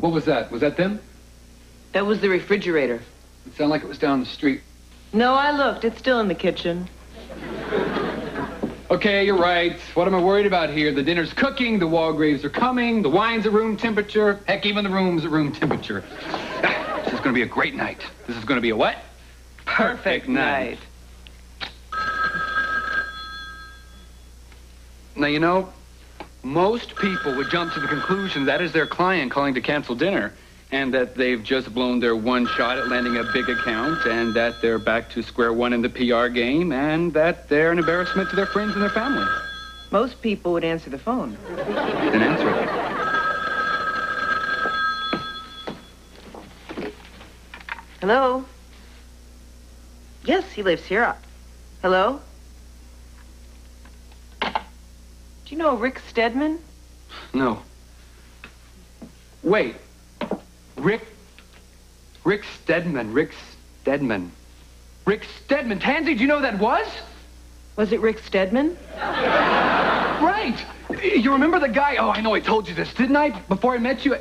What was that? Was that them? That was the refrigerator. It sounded like it was down the street. No, I looked. It's still in the kitchen. Okay, you're right. What am I worried about here? The dinner's cooking, the Walgraves are coming, the wine's at room temperature, heck, even the room's at room temperature. This is going to be a great night. This is going to be a what? Perfect night. Now, you know, most people would jump to the conclusion that is their client calling to cancel dinner and that they've just blown their one shot at landing a big account and that they're back to square one in the PR game and that they're an embarrassment to their friends and their family. Most people would answer the phone. Then answer it. Hello? Yes, he lives here. Hello? Do you know Rick Steadman? No. Wait. Rick Steadman. Tansy, do you know who that was? Was it Rick Steadman? Right. You remember the guy? Oh, I know I told you this, didn't I? Before I met you,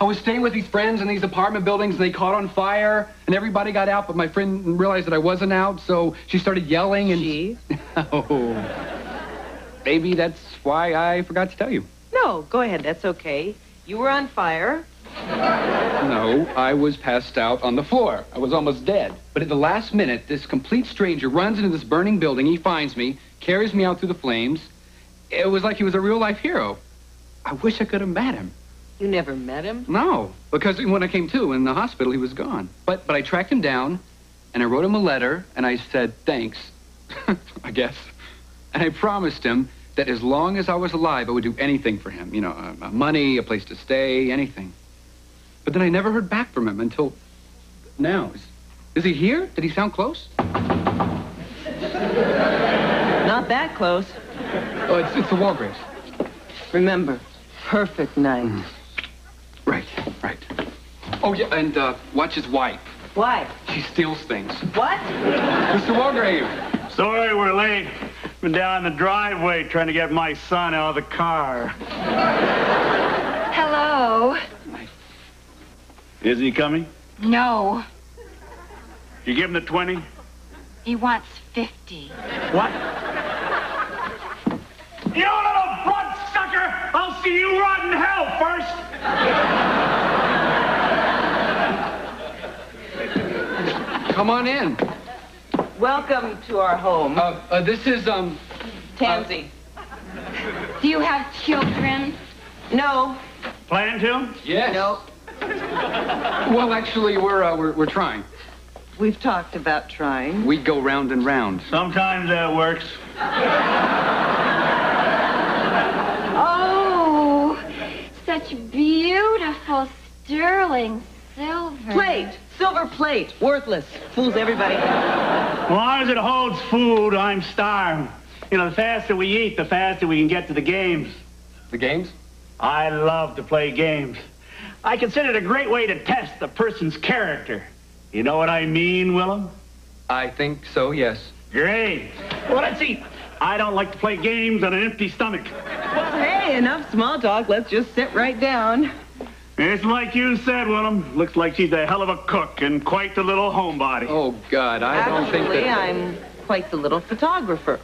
I was staying with these friends in these apartment buildings, and they caught on fire, and everybody got out, but my friend realized that I wasn't out, so she started yelling and... She? Oh. Maybe that's why I forgot to tell you. No, go ahead. That's okay. You were on fire. No, I was passed out on the floor. I was almost dead. But at the last minute, this complete stranger runs into this burning building. He finds me, carries me out through the flames. It was like he was a real-life hero. I wish I could have met him. You never met him? No, because when I came to in the hospital, he was gone. But I tracked him down, and I wrote him a letter, and I said thanks, I guess. And I promised him that as long as I was alive, I would do anything for him. You know, money, a place to stay, anything. But then I never heard back from him until now. Is he here? Did he sound close? Not that close. Oh, it's the Walgraves. Remember, perfect night. Mm. Right, right. Oh, yeah, and watch his wife. Why? She steals things. What? Mr. Walgrave. Sorry we're late. Been down the driveway trying to get my son out of the car. Hello. Isn't he coming? No. You give him the 20? He wants 50. What? You little bloodsucker! I'll see you rot in hell first! Come on in. Welcome to our home. This is, Tansy. Do you have children? No. Plan to? Yes. No. Well, actually, we're trying. We've talked about trying. We go round and round. Sometimes that works. Oh, such beautiful sterling silver. Plate, silver plate, worthless. Fools everybody. As long as it holds food, I'm starved. You know, the faster we eat, the faster we can get to the games. The games? I love to play games. I consider it a great way to test the person's character. You know what I mean, Willem? I think so, yes. Great. Well, let's see. I don't like to play games on an empty stomach. Well, hey, enough small talk. Let's just sit right down. It's like you said, Willem. Looks like she's a hell of a cook and quite the little homebody. Oh, God, I'm quite the little photographer.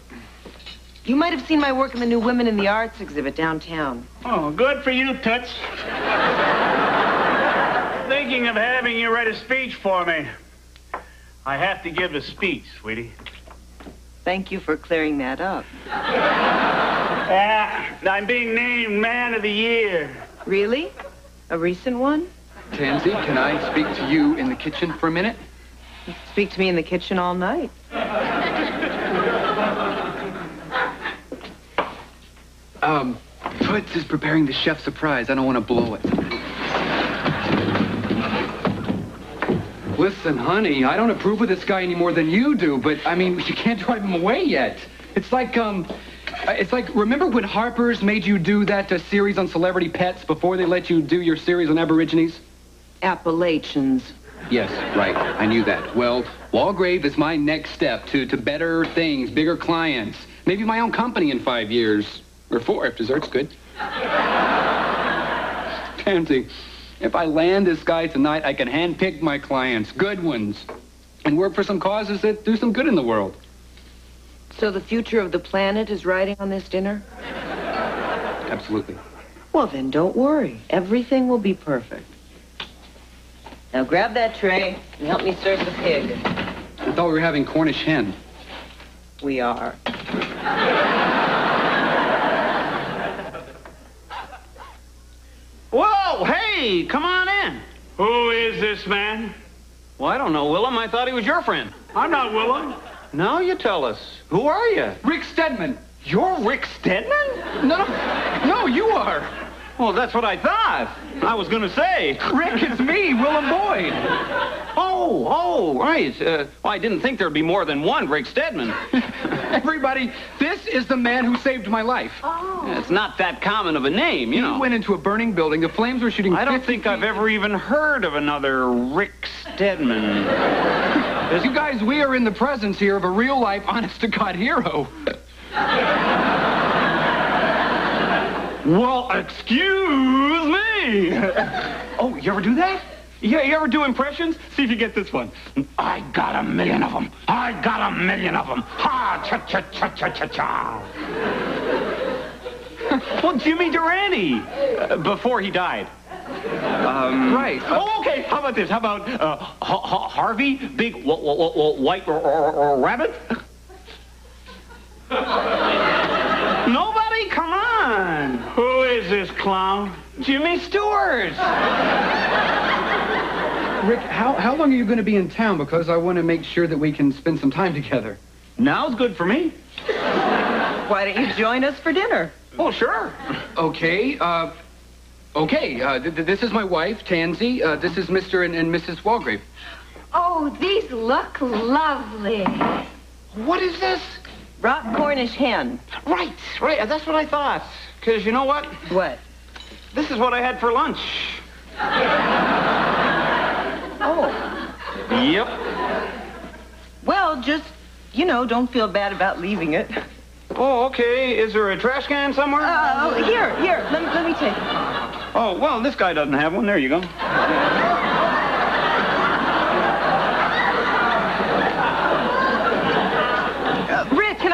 You might have seen my work in the new Women in the Arts exhibit downtown. Oh, good for you, Toots. Thinking of having you write a speech for me. I have to give a speech, sweetie. Thank you for clearing that up. I'm being named Man of the Year. Really? A recent one? Tansy, can I speak to you in the kitchen for a minute? You can speak to me in the kitchen all night. Toots is preparing the chef's surprise. I don't want to blow it. Listen, honey, I don't approve of this guy any more than you do, but, I mean, you can't drive him away yet. It's like, remember when Harper's made you do that series on celebrity pets before they let you do your series on Aborigines? Appalachians. Yes, right. I knew that. Well, Walgrave is my next step to better things, bigger clients. Maybe my own company in 5 years. Or 4, if dessert's good. Tansy, If I land this guy tonight, I can handpick my clients, good ones, and work for some causes that do some good in the world. So the future of the planet is riding on this dinner? Absolutely. Well, then don't worry. Everything will be perfect. Now grab that tray and help me serve the pig. I thought we were having Cornish hen. We are. Whoa, hey, come on in. Who is this man? Well, I don't know, Willem. I thought he was your friend. I'm not Willem. No, you tell us. Who are you? Rick Steadman. You're Rick Steadman? No, you are. Well, that's what I thought. I was going to say. Rick, it's me, William Boyd. Oh, right. Well, I didn't think there'd be more than one Rick Steadman. Everybody, this is the man who saved my life. Oh. Yeah, it's not that common of a name, you know. He went into a burning building. The flames were shooting. I don't think I've ever even heard of another Rick Steadman. You guys, we are in the presence here of a real-life, honest-to-God hero. Well, excuse me. Oh, you ever do that? Yeah, you ever do impressions? See if you get this one. I got a million of them. I got a million of them. Ha, cha-cha-cha-cha-cha-cha. Well, Jimmy Durante, before he died. Right. Oh, okay. How about this? How about Harvey, big white rabbit? Nobody? Come on. Who is this clown? Jimmy Stewart. Rick, how long are you going to be in town? Because I want to make sure that we can spend some time together. Now's good for me. Why don't you join us for dinner? Oh, sure. Okay. This is my wife, Tansy. This is Mr. and Mrs. Waldgrave. Oh, these look lovely. What is this? Rock Cornish hen. Right. That's what I thought. Because you know what? What? This is what I had for lunch. Oh. Yep. Well, just, you know, don't feel bad about leaving it. Oh, okay. Is there a trash can somewhere? Here. Let me take it. Oh, well, this guy doesn't have one. There you go.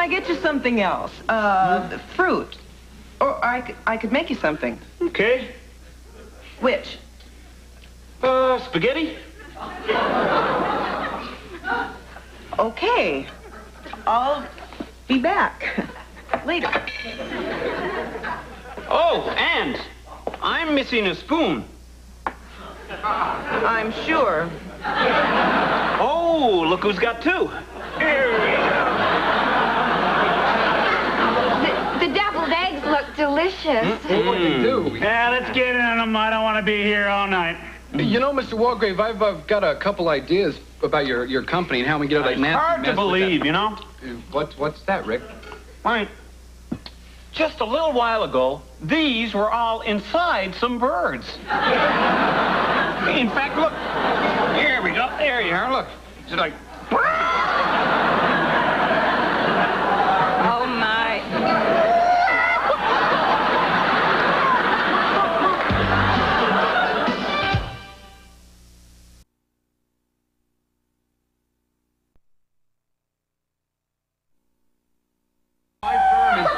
Get you something else. Fruit. Or I could make you something. Okay. Which? Spaghetti? Okay. I'll be back. Later. Oh, and I'm missing a spoon. I'm sure. Oh, look who's got two. Delicious. Mm-hmm. What do you do? Yeah, let's get in them. I don't want to be here all night. You know, Mr. Waldgrave, I've got a couple ideas about your company and how we get out of that nasty mess. Hard to believe, you know. What's that, Rick? All right. Just a little while ago, these were all inside some birds. In fact, look. Here we go. There you are. Look. It's like.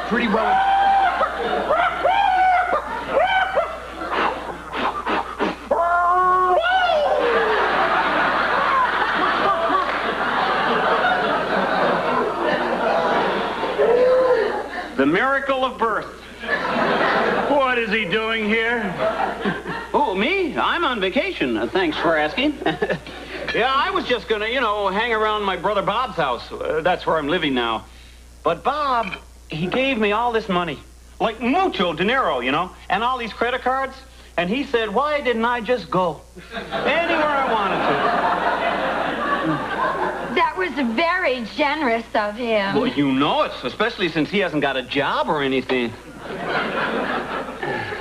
Pretty well. The miracle of birth. What is he doing here? Oh, me? I'm on vacation. Thanks for asking. Yeah, I was just gonna, you know, hang around my brother Bob's house. That's where I'm living now. But Bob, he gave me all this money, like mucho dinero, you know, and all these credit cards. And he said, why didn't I just go anywhere I wanted to? That was very generous of him. Well, you know it, especially since he hasn't got a job or anything.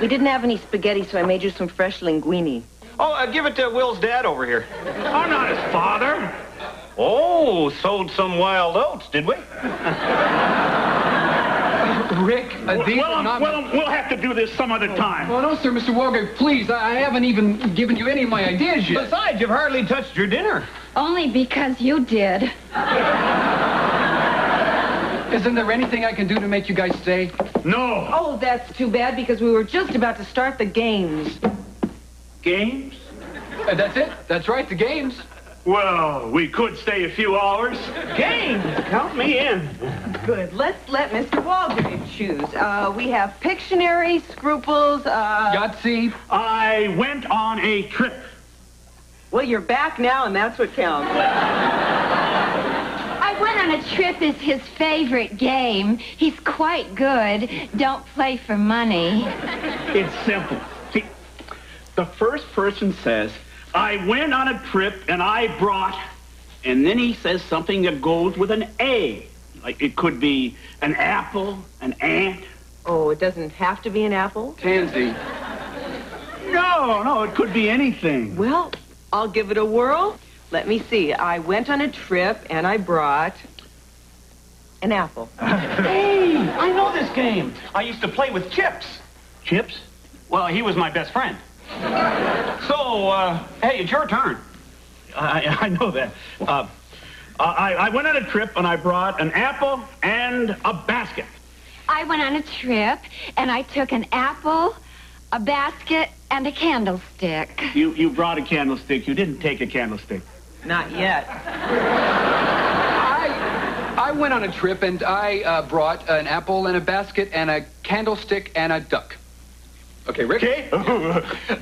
We didn't have any spaghetti, so I made you some fresh linguine. Oh, give it to Will's dad over here. I'm not his father. Oh, sold some wild oats, did we? Rick, these are not... We'll have to do this some other time. Well, no, sir, Mr. Waldgrave, please. I haven't even given you any of my ideas yet. Besides, you've hardly touched your dinner. Only because you did. Isn't there anything I can do to make you guys stay? No. Oh, that's too bad, because we were just about to start the games. Games? That's it. That's right, the games. Well, we could stay a few hours. Games? Count me in. Good. Let's let Mr. Waldgrave choose. We have Pictionary, Scruples, Yahtzee. I went on a trip. Well, you're back now, and that's what counts. I went on a trip is his favorite game. He's quite good. Don't play for money. It's simple. See, the first person says, I went on a trip and I brought, and then he says something that goes with an A. Like it could be an apple, an ant. Oh, it doesn't have to be an apple. Tansy. No, it could be anything. Well, I'll give it a whirl. Let me see. I went on a trip and I brought an apple. Hey, I know this game. I used to play with Chips. Chips? Well, he was my best friend. So, hey, it's your turn. I know that. I went on a trip and I brought an apple and a basket. I went on a trip and I took an apple, a basket, and a candlestick. You brought a candlestick. You didn't take a candlestick. Not yet. I went on a trip and I brought an apple and a basket and a candlestick and a duck. Okay, Rick? Okay.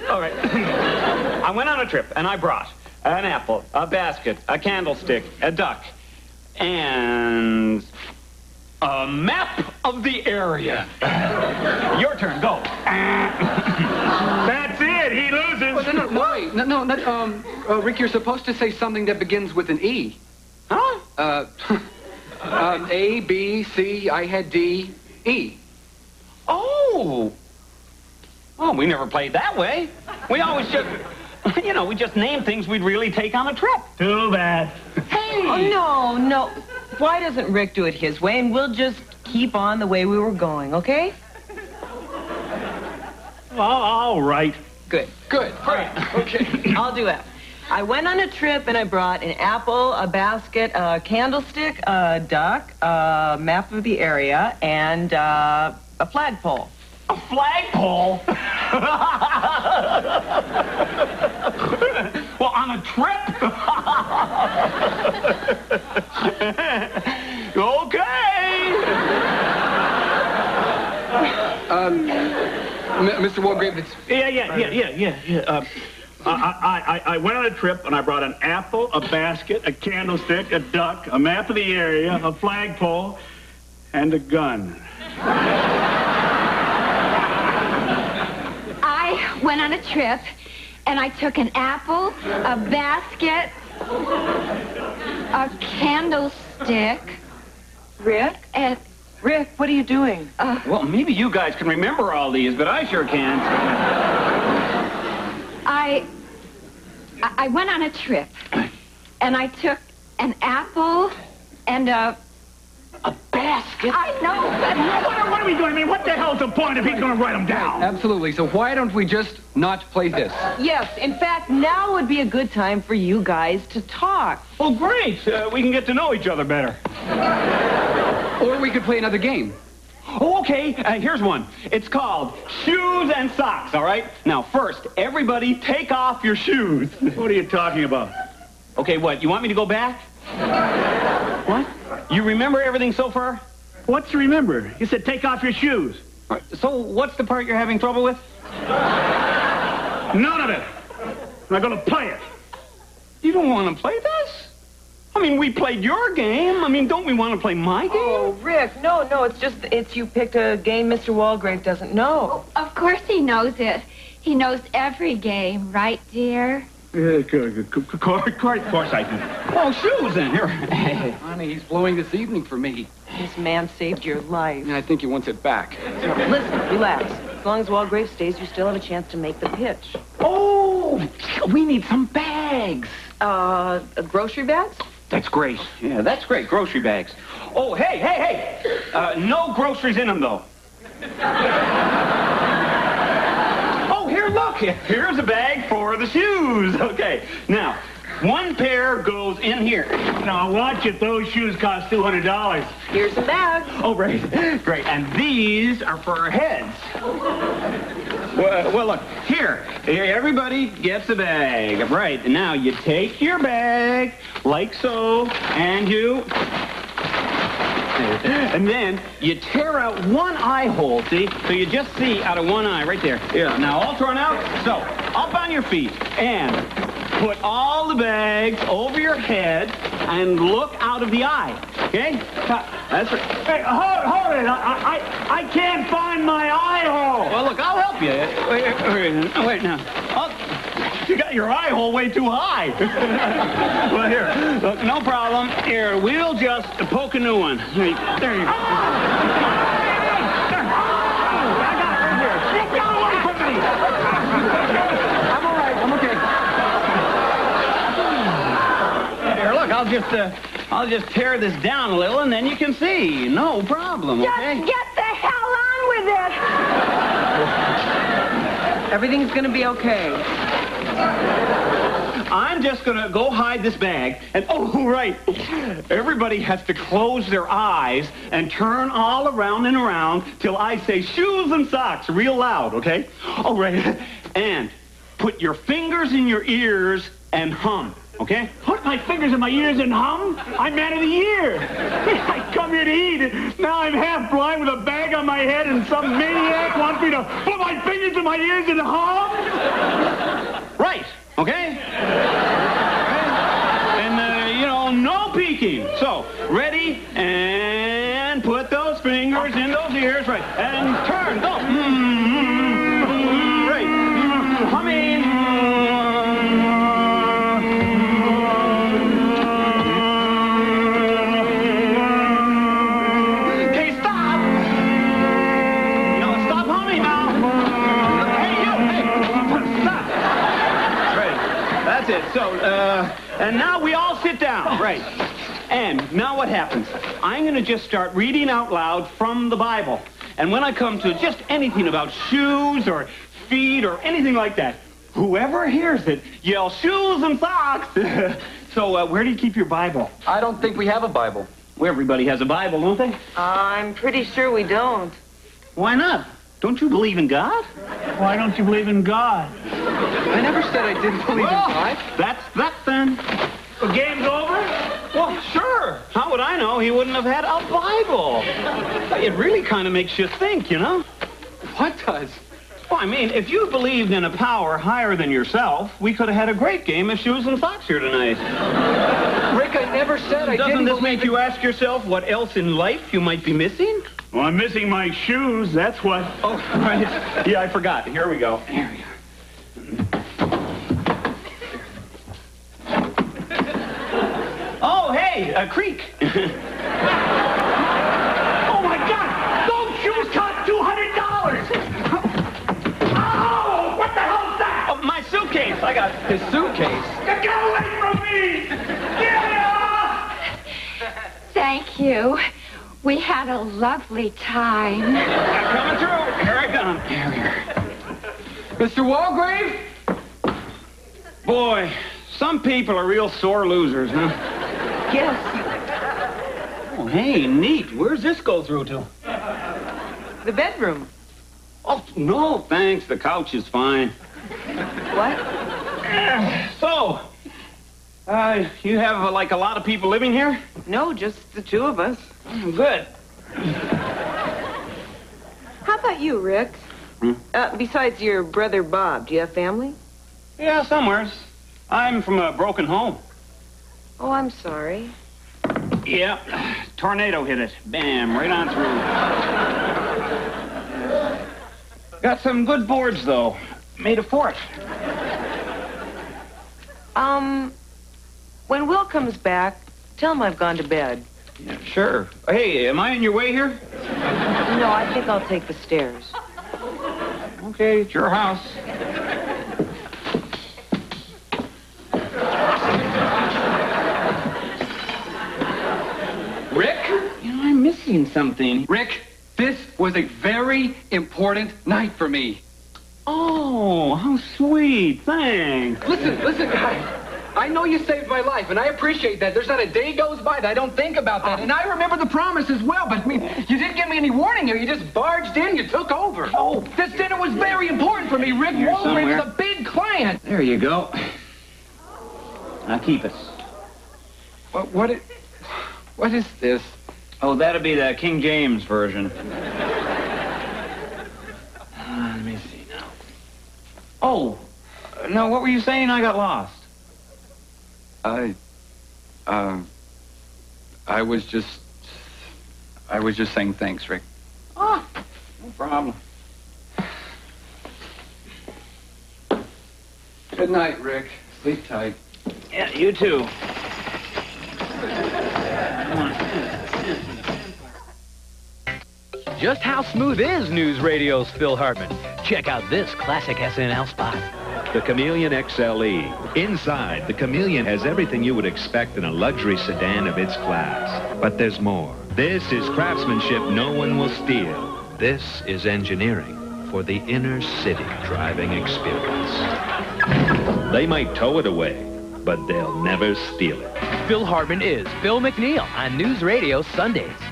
All right. I went on a trip, and I brought an apple, a basket, a candlestick, a duck, and a map of the area. Your turn. Go. That's it. He loses. Well, Rick, you're supposed to say something that begins with an E. Huh? A, B, C, I had D, E. Oh. Oh, we never played that way. We always just, you know, we just named things we'd really take on a trip. Too bad. Hey! Oh, no. Why doesn't Rick do it his way, and we'll just keep on the way we were going, okay? Well, all right. Good. Good. All right. Okay. I'll do it. I went on a trip, and I brought an apple, a basket, a candlestick, a duck, a map of the area, and a flagpole. A flagpole? Well, on a trip? Okay. Mr. Waldgrave, it's... Yeah. I went on a trip and I brought an apple, a basket, a candlestick, a duck, a map of the area, a flagpole, and a gun. I went on a trip, and I took an apple, a basket, a candlestick. Rick? And Rick, what are you doing? Well, maybe you guys can remember all these, but I sure can't. I went on a trip, and I took an apple and a basket? I know, but... What are we doing? I mean, what the hell's the point if he's going to write them down? Absolutely. So why don't we just not play this? Yes. In fact, now would be a good time for you guys to talk. Oh, great. We can get to know each other better. Or we could play another game. Oh, okay. Here's one. It's called Shoes and Socks, all right? Now, first, everybody take off your shoes. What are you talking about? Okay, what? You want me to go back? What? You remember everything so far? What's remember? You said take off your shoes. Right, so what's the part you're having trouble with? None of it. I'm not going to play it. You don't want to play this? I mean, we played your game. I mean, don't we want to play my game? Oh, Rick, no, it's just you picked a game Mr. Waldgrave doesn't know. Oh, of course he knows it. He knows every game, right, dear? Yeah, of course I do. Oh, shoes in here. Honey, he's blowing this evening for me. This man saved your life. And I think he wants it back. Listen, relax. As long as Waldgrave stays, you still have a chance to make the pitch. Oh, we need some bags. Grocery bags? That's great. Yeah, that's great. Grocery bags. Oh, hey. No groceries in them, though. Oh, here, look. Here's a bag for the shoes. Okay, now, one pair goes in here. Now, watch it. Those shoes cost $200. Here's the bag. Oh, right. Great. And these are for our heads. Well, look. Here. Everybody gets a bag. Right. Now, you take your bag, like so, and you... And then you tear out one eye hole, see? So you just see out of one eye right there. Yeah. Now, all torn out. So, up on your feet and... put all the bags over your head and look out of the eye, okay? That's right. Hey, hold it. I can't find my eye hole. Well, look, I'll help you. Wait now. You got your eye hole way too high. Well, here. Look, no problem. Here, we'll just poke a new one. There you go. Oh! There. Oh! I got it right here. Get away from me. I'm all right. I'm okay. I'll just tear this down a little, and then you can see. No problem, okay? Just get the hell on with it! Everything's gonna be okay. I'm just gonna go hide this bag, and oh, right. Everybody has to close their eyes and turn all around and around till I say shoes and socks real loud, okay? All right, and put your fingers in your ears and hum. Okay? Put my fingers in my ears and hum? I'm man of the year. I come here to eat. Now I'm half blind with a bag on my head and some maniac wants me to put my fingers in my ears and hum? Right. Okay? And, no peeking. So, ready? And put those fingers in those ears. Right. And turn. Go. Right. Humming. So, and now we all sit down. Right. And now what happens? I'm going to just start reading out loud from the Bible. And when I come to just anything about shoes or feet or anything like that, whoever hears it yells, shoes and socks. So, where do you keep your Bible? I don't think we have a Bible. Well, everybody has a Bible, don't they? I'm pretty sure we don't. Why not? Don't you believe in God? Why don't you believe in God? I never said I didn't believe in God. That's that then. The game's over? Well, sure. How would I know? He wouldn't have had a Bible. It really kind of makes you think, you know? What does? Well, I mean, if you believed in a power higher than yourself, we could have had a great game of shoes and socks here tonight. Rick, I never said I didn't believe in... Doesn't this make you ask yourself what else in life you might be missing? Well, I'm missing my shoes, that's what. Oh, right. Yeah, I forgot. Here we go. Here we are. Oh, hey, a creek. Oh, my God. Those shoes cost $200. Oh, what the hell's that? Oh, my suitcase. I got his suitcase. Get away from me. Get off. Thank you. We had a lovely time. I'm coming through. Here I come. Here we are. Mr. Waldgrave? Boy, some people are real sore losers, huh? Yes. Oh, hey, neat. Where's this go through to? The bedroom. Oh, no, thanks. The couch is fine. What? So, you have, a lot of people living here? No, just the two of us. Good. How about you, Rick? Hmm? Besides your brother Bob, do you have family? Yeah, somewheres. I'm from a broken home. Oh, I'm sorry. Yeah, tornado hit it. Bam, right on through. Got some good boards, though. Made a fort. When Will comes back, tell him I've gone to bed. Yeah, sure. Hey, am I in your way here? No, I think I'll take the stairs. Okay, it's your house. Rick? You know, I miss missing something. Rick, this was a very important night for me. Oh, how sweet. Thanks. Listen, guys. I know you saved my life, and I appreciate that. There's not a day goes by that I don't think about that. And I remember the promise as well, but, I mean, you didn't give me any warning here. You just barged in. You took over. Oh, this dinner was very important for me. Rick Waldgrave is a big client. There you go. Now keep it. What is this? Oh, that'll be the King James version. Let me see now. Oh, no, what were you saying? I got lost. I was just saying thanks, Rick. Oh, no problem. Good night, Rick. Sleep tight. Yeah, you too. Just how smooth is News Radio's Phil Hartman? Check out this classic SNL spot. The Chameleon XLE. Inside, the Chameleon has everything you would expect in a luxury sedan of its class. But there's more. This is craftsmanship no one will steal. This is engineering for the inner city driving experience. They might tow it away, but they'll never steal it. Phil Hartman is Bill McNeal on News Radio Sundays.